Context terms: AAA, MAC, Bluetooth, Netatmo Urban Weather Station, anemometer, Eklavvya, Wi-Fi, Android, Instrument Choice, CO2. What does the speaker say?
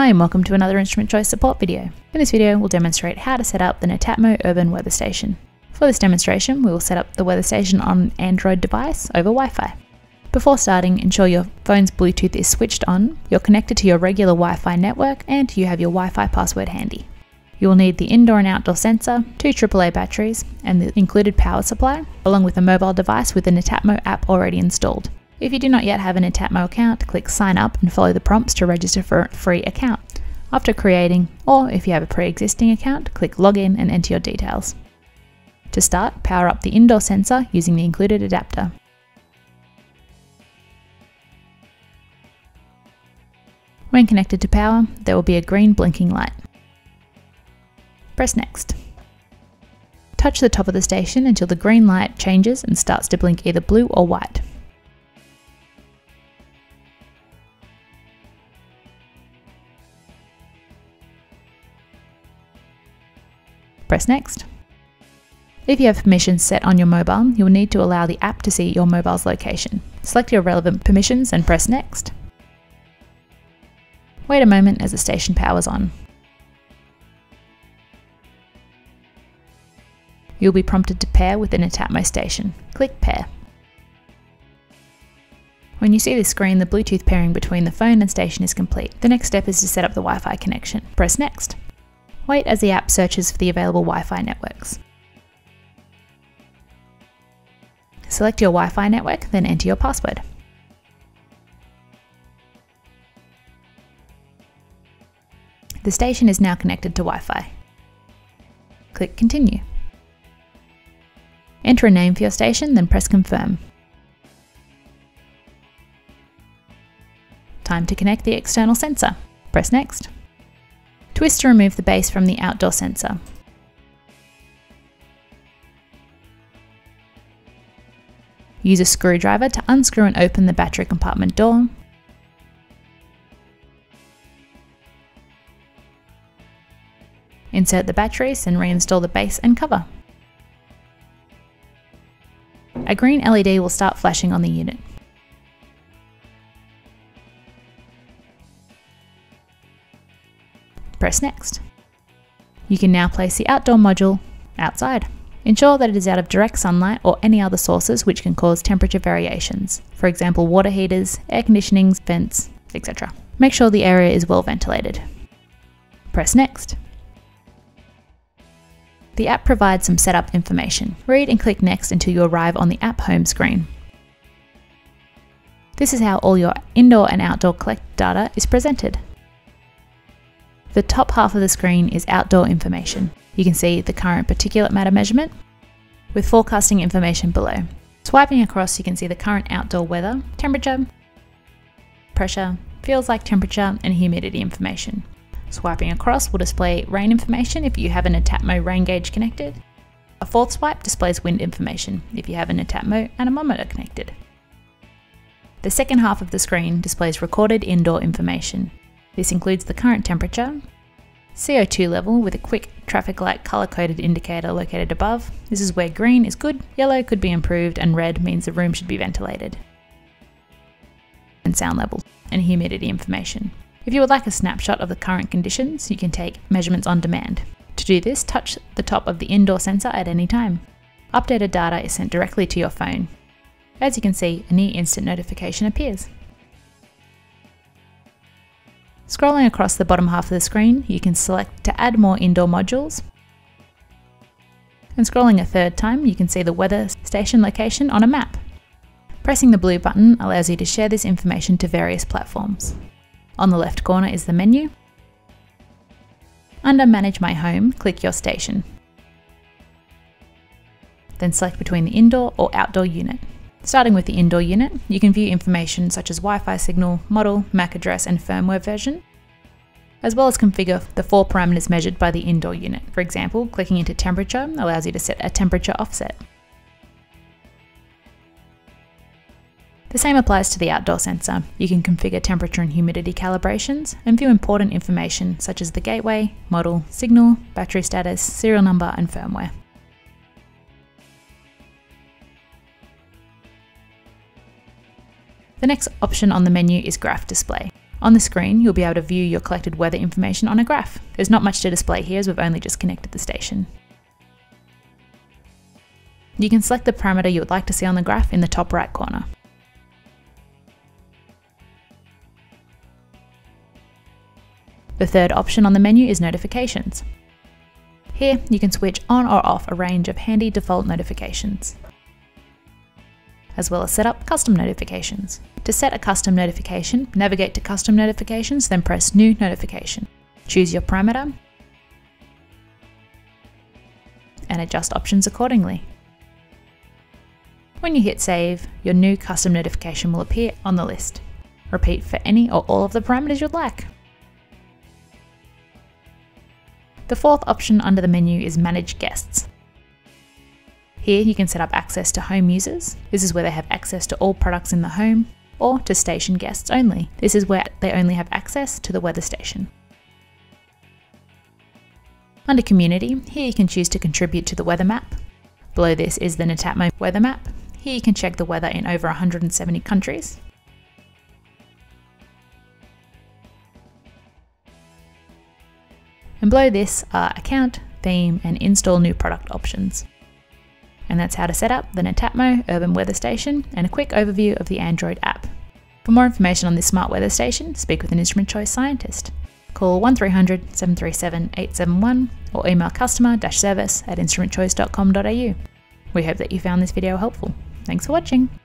Hi and welcome to another Instrument Choice support video. In this video we'll demonstrate how to set up the Netatmo Urban Weather Station. For this demonstration we will set up the weather station on an Android device over Wi-Fi. Before starting, ensure your phone's Bluetooth is switched on, you're connected to your regular Wi-Fi network and you have your Wi-Fi password handy. You will need the indoor and outdoor sensor, two AAA batteries and the included power supply, along with a mobile device with the Netatmo app already installed. If you do not yet have an Netatmo account, click sign up and follow the prompts to register for a free account. After creating, or if you have a pre-existing account, click login and enter your details. To start, power up the indoor sensor using the included adapter. When connected to power, there will be a green blinking light. Press next. Touch the top of the station until the green light changes and starts to blink either blue or white. Press next. If you have permissions set on your mobile, you will need to allow the app to see your mobile's location. Select your relevant permissions and press next. Wait a moment as the station powers on. You'll be prompted to pair with the Netatmo station. Click pair. When you see this screen, the Bluetooth pairing between the phone and station is complete. The next step is to set up the Wi-Fi connection. Press next. Wait as the app searches for the available Wi-Fi networks. Select your Wi-Fi network, then enter your password. The station is now connected to Wi-Fi. Click Continue. Enter a name for your station, then press Confirm. Time to connect the external sensor. Press Next. Twist to remove the base from the outdoor sensor. Use a screwdriver to unscrew and open the battery compartment door. Insert the batteries and reinstall the base and cover. A green LED will start flashing on the unit. Press next. You can now place the outdoor module outside. Ensure that it is out of direct sunlight or any other sources which can cause temperature variations, for example water heaters, air conditioning, vents, etc. Make sure the area is well ventilated. Press next. The app provides some setup information. Read and click next until you arrive on the app home screen. This is how all your indoor and outdoor collect data is presented. The top half of the screen is outdoor information. You can see the current particulate matter measurement with forecasting information below. Swiping across, you can see the current outdoor weather, temperature, pressure, feels like temperature, and humidity information. Swiping across will display rain information if you have a Netatmo rain gauge connected. A fourth swipe displays wind information if you have a Netatmo anemometer connected. The second half of the screen displays recorded indoor information. This includes the current temperature, CO2 level with a quick traffic light color-coded indicator located above. This is where green is good, yellow could be improved, and red means the room should be ventilated. And sound level and humidity information. If you would like a snapshot of the current conditions, you can take measurements on demand. To do this, touch the top of the indoor sensor at any time. Updated data is sent directly to your phone. As you can see, a near instant notification appears. Scrolling across the bottom half of the screen, you can select to add more indoor modules. And scrolling a third time, you can see the weather station location on a map. Pressing the blue button allows you to share this information to various platforms. On the left corner is the menu. Under Manage My Home, click your station. Then select between the indoor or outdoor unit. Starting with the indoor unit, you can view information such as Wi-Fi signal, model, MAC address and firmware version, as well as configure the four parameters measured by the indoor unit. For example, clicking into temperature allows you to set a temperature offset. The same applies to the outdoor sensor. You can configure temperature and humidity calibrations and view important information such as the gateway, model, signal, battery status, serial number and firmware. The next option on the menu is graph display. On the screen, you'll be able to view your collected weather information on a graph. There's not much to display here as we've only just connected the station. You can select the parameter you would like to see on the graph in the top right corner. The third option on the menu is notifications. Here, you can switch on or off a range of handy default notifications, as well as set up custom notifications. To set a custom notification, navigate to Custom Notifications, then press New Notification. Choose your parameter and adjust options accordingly. When you hit Save, your new custom notification will appear on the list. Repeat for any or all of the parameters you'd like. The fourth option under the menu is Manage Guests. Here you can set up access to home users. This is where they have access to all products in the home, or to station guests only. This is where they only have access to the weather station. Under Community, here you can choose to contribute to the weather map. Below this is the Netatmo weather map. Here you can check the weather in over 170 countries. And below this are Account, Theme, and Install New Product options. And that's how to set up the Netatmo Urban Weather Station and a quick overview of the Android app. For more information on this smart weather station, speak with an Instrument Choice scientist. Call 1300 737 871 or email customer-service@instrumentchoice.com.au. We hope that you found this video helpful. Thanks for watching.